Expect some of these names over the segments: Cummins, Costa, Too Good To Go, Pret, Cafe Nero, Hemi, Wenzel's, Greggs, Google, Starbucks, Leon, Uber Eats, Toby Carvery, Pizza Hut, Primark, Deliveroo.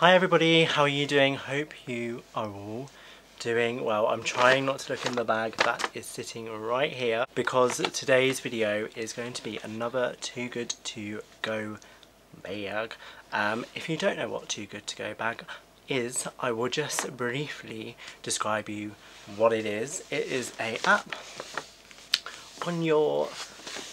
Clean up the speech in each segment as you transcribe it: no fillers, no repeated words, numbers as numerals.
Hi everybody, how are you doing? Hope you are all doing well. I'm trying not to look in the bag that is sitting right here because today's video is going to be another Too Good To Go bag. If you don't know what Too Good To Go bag is, I will just briefly describe you what it is. It is an app on your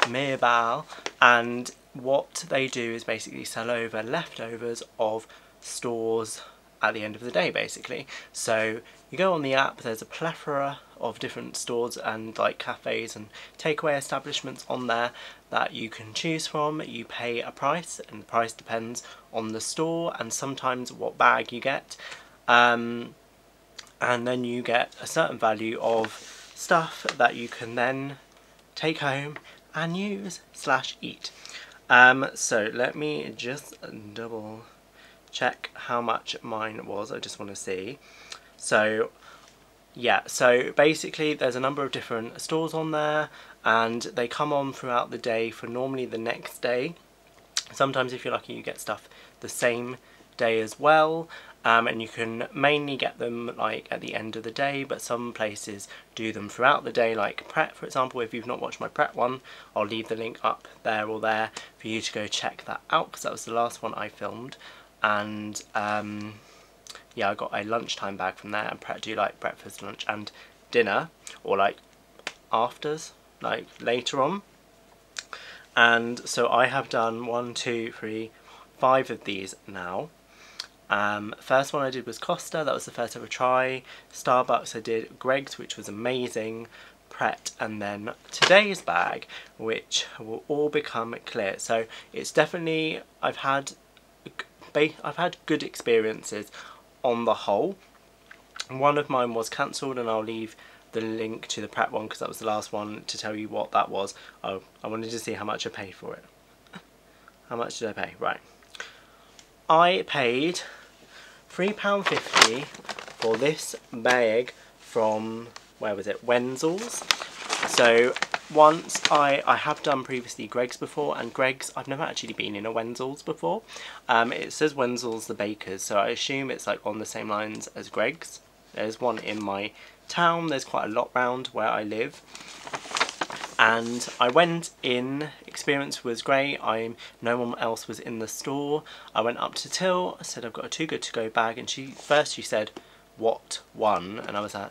mobile, and what they do is basically sell over leftovers of stores at the end of the day, basically. So you go on the app, there's a plethora of different stores and like cafes and takeaway establishments on there that you can choose from. You pay a price, and the price depends on the store and sometimes what bag you get, and then you get a certain value of stuff that you can then take home and use slash eat. So let me just double check how much mine was. I just want to see. So yeah, so basically there's a number of different stores on there, and they come on throughout the day for normally the next day. Sometimes if you're lucky you get stuff the same day as well, and you can mainly get them like at the end of the day, but some places do them throughout the day, like Pret for example. If you've not watched my Pret one, I'll leave the link up there or there for you to go check that out, because that was the last one I filmed. And yeah, I got a lunchtime bag from there, and Pret do like breakfast, lunch and dinner, or like afters, like later on. And so I have done 5 of these now. First one I did was Costa. That was the first ever try. Starbucks I did Greggs, which was amazing. Pret, and then today's bag, which will all become clear. So it's definitely, I've had good experiences on the whole. One of mine was cancelled, and I'll leave the link to the Pret one because that was the last one, to tell you what that was. Oh, I wanted to see how much I paid for it. How much did I pay? Right. I paid £3.50 for this bag from, where was it? Wenzel's. So once I have done previously Greggs before, and Greggs, I've never actually been in a Wenzel's before. It says Wenzel's the Bakers, so I assume it's like on the same lines as Greggs. There's one in my town, there's quite a lot round where I live. And I went in, experience was great. No one else was in the store. I went up to Till, I said I've got a Too Good To Go bag, and she said, "What one?" And I was like,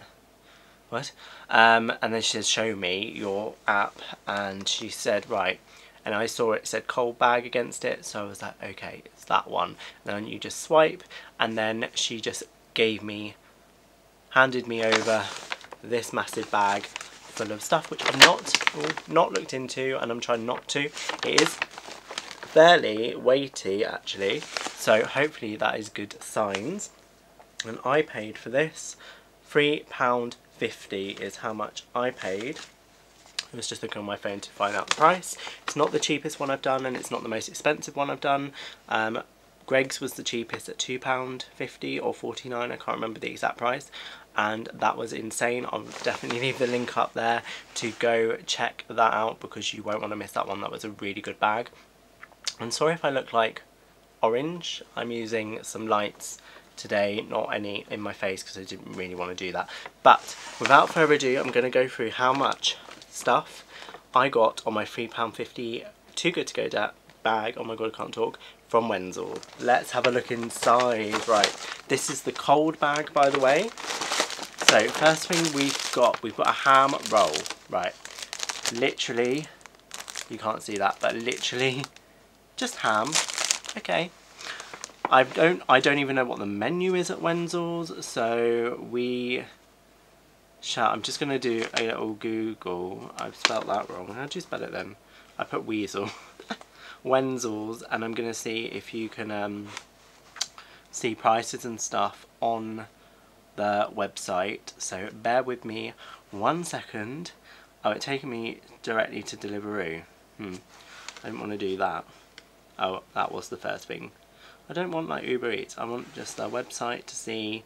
"What?" And then she said, "Show me your app," and she said, "Right." And I saw it said cold bag against it, so I was like, "Okay, it's that one." And then you just swipe, and then she just handed me over this massive bag full of stuff, which I've not looked into, and I'm trying not to. It is fairly weighty actually, so hopefully that is good signs. And I paid for this £3.50 is how much I paid. I was just looking on my phone to find out the price. It's not the cheapest one I've done, and it's not the most expensive one I've done. Greggs was the cheapest at £2.50 or 49, I can't remember the exact price, and that was insane. I'll definitely leave the link up there to go check that out, because you won't want to miss that one. That was a really good bag. And sorry if I look like orange, I'm using some lights today, not any in my face, because I didn't really want to do that. But without further ado, I'm going to go through how much stuff I got on my £3.50 Too Good To Go bag. Oh my god, I can't talk. From Wenzel. Let's have a look inside. Right, this is the cold bag, by the way. So first thing we've got a ham roll. Right, literally, you can't see that, but literally just ham. Okay, I don't even know what the menu is at Wenzel's, so we shall. I'm just gonna do a little Google. I've spelt that wrong. How do you spell it then? I put weasel. Wenzel's, and I'm gonna see if you can see prices and stuff on the website, so bear with me 1 second. Oh, it's taking me directly to Deliveroo. I didn't want to do that. Oh, that was the first thing. I don't want like Uber Eats, I want just their website to see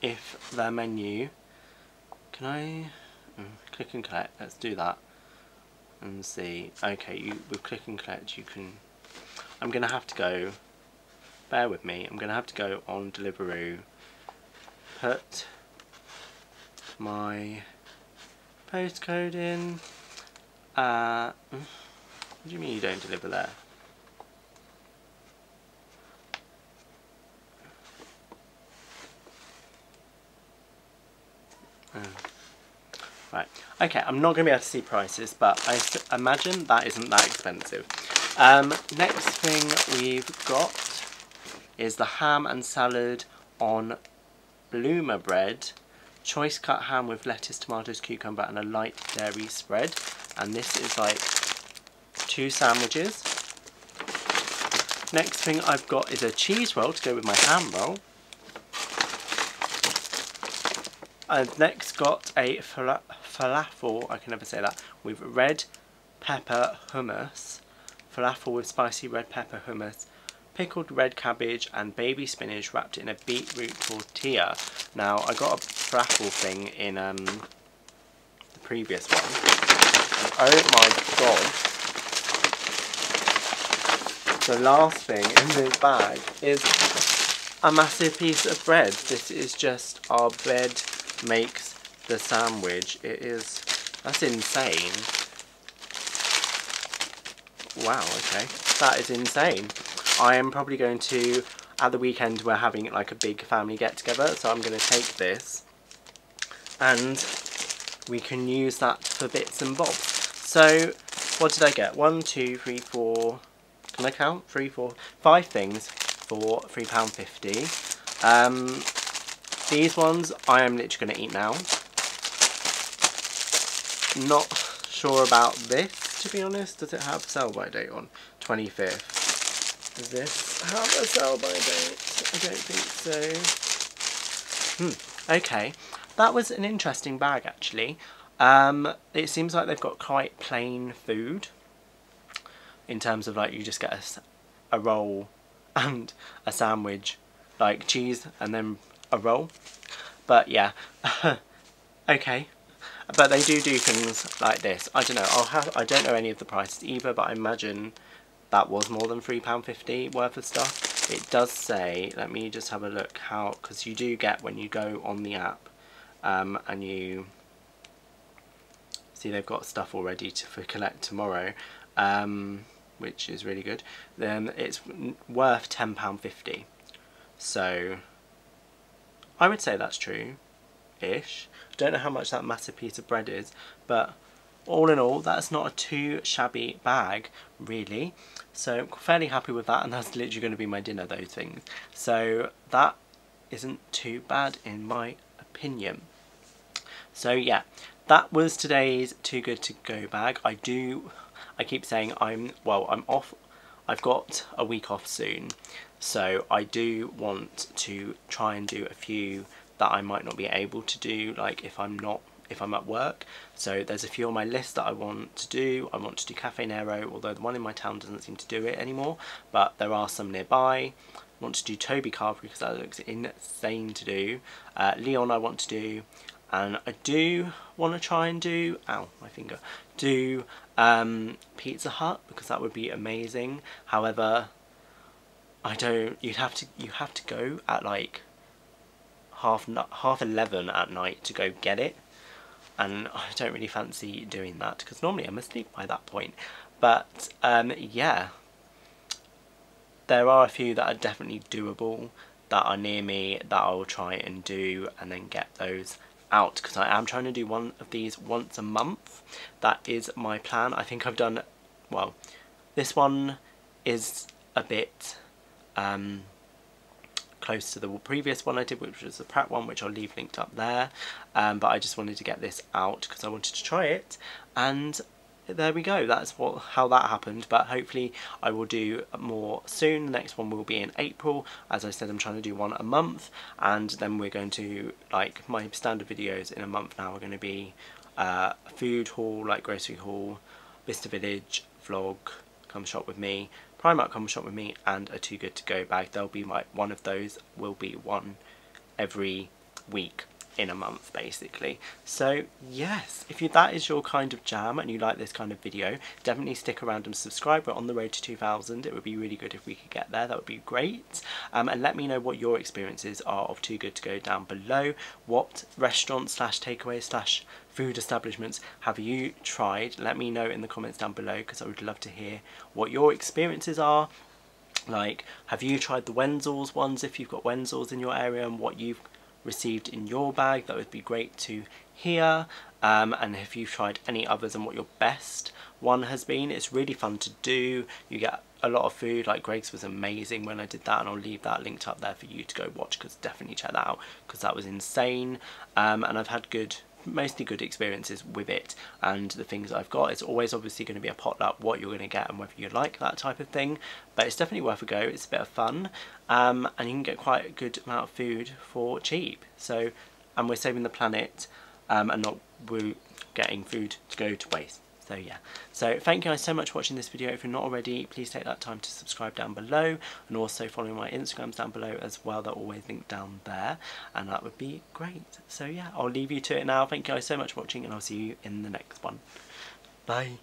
if their menu. Can I click and collect? Let's do that and see. Okay, with click and collect you can. I'm gonna have to go bear with me, I'm going to have to go on Deliveroo, put my postcode in. What do you mean you don't deliver there? Right, okay, I'm not going to be able to see prices, but I imagine that isn't that expensive. Next thing we've got is the ham and salad on bloomer bread, choice cut ham with lettuce, tomatoes, cucumber and a light dairy spread, and this is like 2 sandwiches. Next thing I've got is a cheese roll to go with my ham roll. I've next got a falafel, I can never say that, with red pepper hummus, falafel with spicy red pepper hummus, pickled red cabbage and baby spinach wrapped in a beetroot tortilla. Now I got a falafel thing in the previous one. And oh my god, the last thing in this bag is a massive piece of bread. This is just our bread makes the sandwich. It is, that's insane. Wow, okay, that is insane. I am probably going to, at the weekend we're having like a big family get together, so I'm going to take this and we can use that for bits and bobs. So what did I get? 1, 2, 3, 4, can I count? 3, 4, 5 things for £3.50. These ones I am literally going to eat now. Not sure about this, to be honest. Does it have sell by date on 25th? Does this have a sell by date? I don't think so. Okay, that was an interesting bag actually. It seems like they've got quite plain food in terms of like you just get a roll and a sandwich, like cheese and then a roll, but yeah. Okay, but they do things like this. I don't know, I don't know any of the prices either, but I imagine that was more than £3.50 worth of stuff. It does say, let me just have a look how, because you do get, when you go on the app and you see they've got stuff already for collect tomorrow, which is really good, then it's worth £10.50. So I would say that's true-ish. I don't know how much that massive piece of bread is, but all in all, that's not a too shabby bag, really. So I'm fairly happy with that, and that's literally going to be my dinner, those things. So that isn't too bad, in my opinion. So yeah, that was today's Too Good To Go bag. I keep saying I'm off. I've got a week off soon, so I do want to try and do a few that I might not be able to do, like if I'm at work. So there's a few on my list that I want to do. I want to do Cafe Nero, although the one in my town doesn't seem to do it anymore, but there are some nearby. I want to do Toby Carvery because that looks insane to do. Leon I want to do, and I do want to try and do, ow, my finger, do Pizza Hut because that would be amazing. However, I don't, you have to go at like half 11 at night to go get it, and I don't really fancy doing that because normally I'm asleep by that point. But yeah, there are a few that are definitely doable that are near me that I will try and do and then get those out, because I am trying to do one of these once a month. That is my plan. I think I've done, well, this one is a bit close to the previous one I did, which was the Pret one, which I'll leave linked up there, but I just wanted to get this out because I wanted to try it, and there we go. That's how that happened, but hopefully I will do more soon. The next one will be in April. As I said, I'm trying to do one a month, and then we're going to, like, my standard videos in a month now are going to be food haul, like grocery haul, Vista Village vlog, come shop with me, Primark come shop with me, and a Too Good To Go bag. There'll be one of those will be one every week. in a month basically. So yes, if that is your kind of jam and you like this kind of video, definitely stick around and subscribe. We're on the road to 2,000. It would be really good if we could get there. That would be great. And let me know what your experiences are of Too Good To Go down below. What restaurants / takeaway / food establishments have you tried? Let me know in the comments down below, because I would love to hear what your experiences are. Like, have you tried the Wenzel's ones if you've got Wenzel's in your area, and what you've received in your bag? That would be great to hear. And if you've tried any others and what your best one has been. It's really fun to do. You get a lot of food. Like Greggs was amazing when I did that, and I'll leave that linked up there for you to go watch, because definitely check that out, because that was insane. And I've had mostly good experiences with it, and the things I've got, it's always obviously going to be a potluck, what you're going to get and whether you like that type of thing, but it's definitely worth a go. It's a bit of fun, and you can get quite a good amount of food for cheap. So, and we're saving the planet, and not getting food to go to waste. So yeah, so thank you guys so much for watching this video. If you're not already, please take that time to subscribe down below, and also follow my Instagrams down below as well. They're always linked down there, and that would be great. So yeah, I'll leave you to it now. Thank you guys so much for watching, and I'll see you in the next one. Bye.